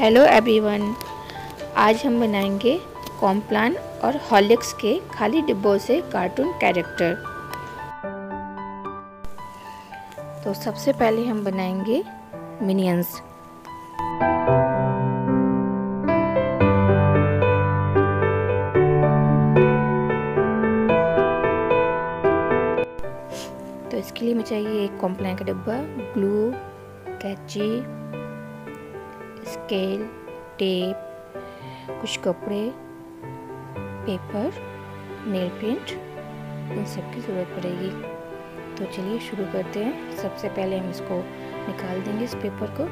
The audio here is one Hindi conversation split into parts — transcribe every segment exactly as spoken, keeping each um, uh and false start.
हेलो एवरीवन, आज हम बनाएंगे कॉम्प्लान और हॉर्लिक्स के खाली डिब्बों से कार्टून कैरेक्टर। तो सबसे पहले हम बनाएंगे मिनियंस। तो इसके लिए हमें चाहिए एक कॉम्प्लान का डिब्बा, ग्लू, कैंची, स्केल, टेप, कुछ कपड़े, पेपर, नेल पेंट, इन सब की ज़रूरत पड़ेगी। तो चलिए शुरू करते हैं। सबसे पहले हम इसको निकाल देंगे इस पेपर को।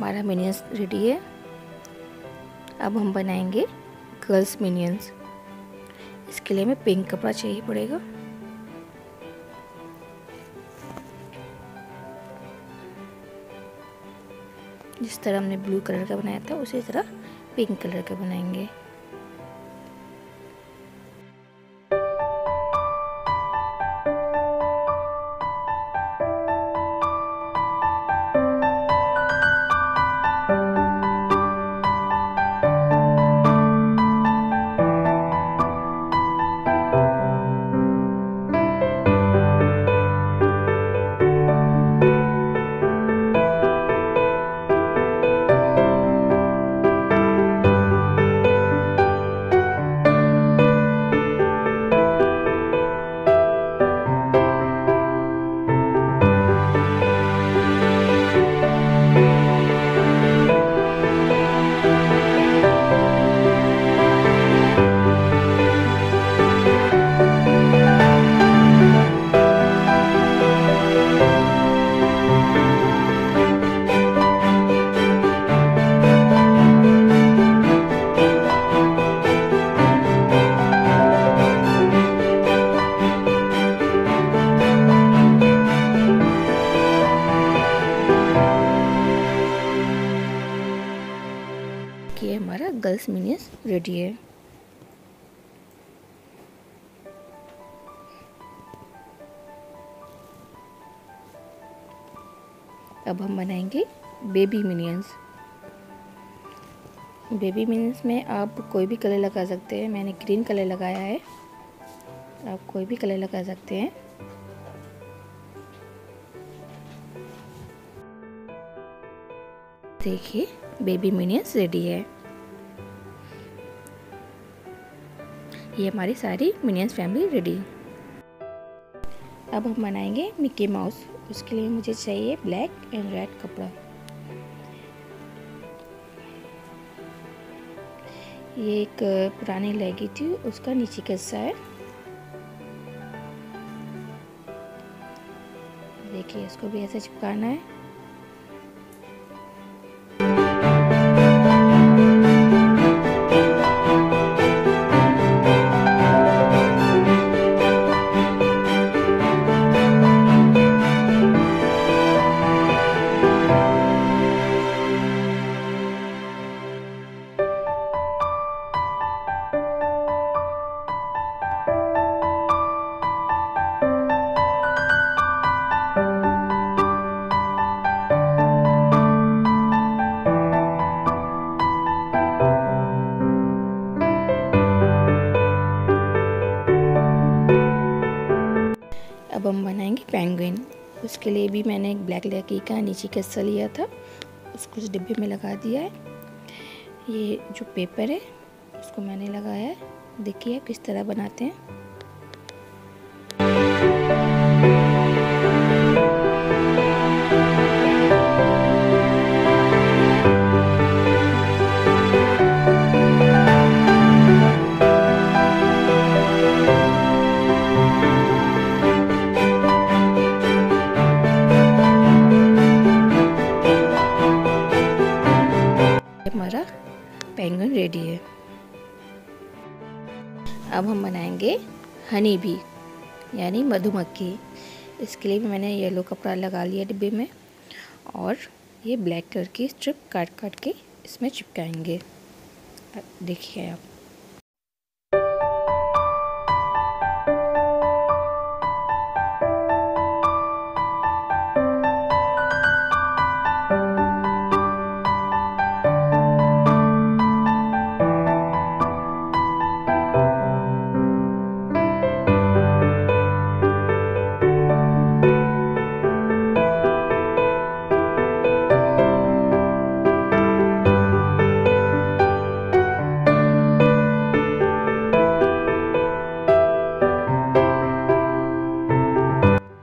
हमारा मिनियंस रेडी है। अब हम बनाएंगे गर्ल्स मिनियंस। इसके लिए हमें पिंक कपड़ा चाहिए पड़ेगा। जिस तरह हमने ब्लू कलर का बनाया था, उसी तरह पिंक कलर का बनाएंगे। Horlicks Minions Red Ear. अब हम बनाएंगे बेबी मिनियंस। बेबी मिनियंस में आप कोई भी कलर लगा सकते हैं। मैंने ग्रीन कलर लगाया है, आप कोई भी कलर लगा सकते हैं। देखिए बेबी मिनियंस रेडी है। ये हमारी सारी मिनियंस फैमिली रेडी। अब हम बनाएंगे मिकी माउस। उसके लिए मुझे चाहिए ब्लैक एंड रेड कपड़ा। ये एक पुरानी लेगी थी, उसका नीचे का हिस्सा है। देखिए इसको भी ऐसे चिपकाना है। अब हम बनाएंगे पेंगुइन। उसके लिए भी मैंने एक ब्लैक लेकी का नीचे का हिस्सा लिया था, उसको उस डिब्बे में लगा दिया है। ये जो पेपर है उसको मैंने लगाया है। देखिए आप किस तरह बनाते हैं। हमारा पेंगुइन रेडी है। अब हम बनाएंगे हनी बी यानी मधुमक्खी। इसके लिए भी मैंने येलो कपड़ा लगा लिया डिब्बे में, और ये ब्लैक कलर की स्ट्रिप काट काट के इसमें चिपकाएंगे। देखिए आप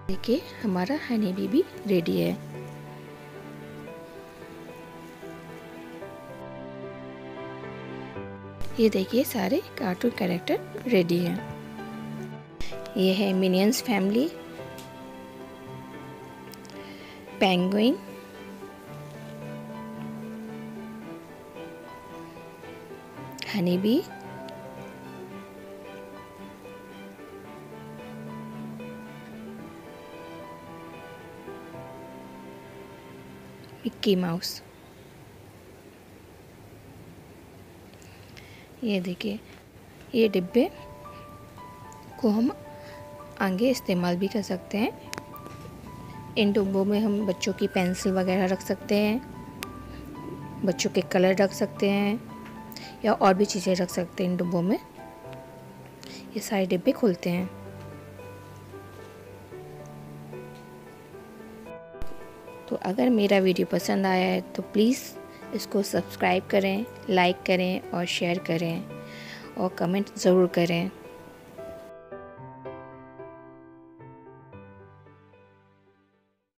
देखिए हमारा हनी बी भी रेडी है। ये देखिए सारे कार्टून कैरेक्टर रेडी हैं। ये है minions family, penguin, honey bee, Mickey Mouse. ये देखिए ये डिब्बे को हम आगे इस्तेमाल भी कर सकते हैं। इन डिब्बों में हम बच्चों की पेंसिल वगैरह रख सकते हैं, बच्चों के कलर रख सकते हैं, या और भी चीज़ें रख सकते हैं। इन डिब्बों में ये सारे डिब्बे खुलते हैं। तो अगर मेरा वीडियो पसंद आया है तो प्लीज़ इसको सब्सक्राइब करें, लाइक करें और शेयर करें, और कमेंट ज़रूर करें।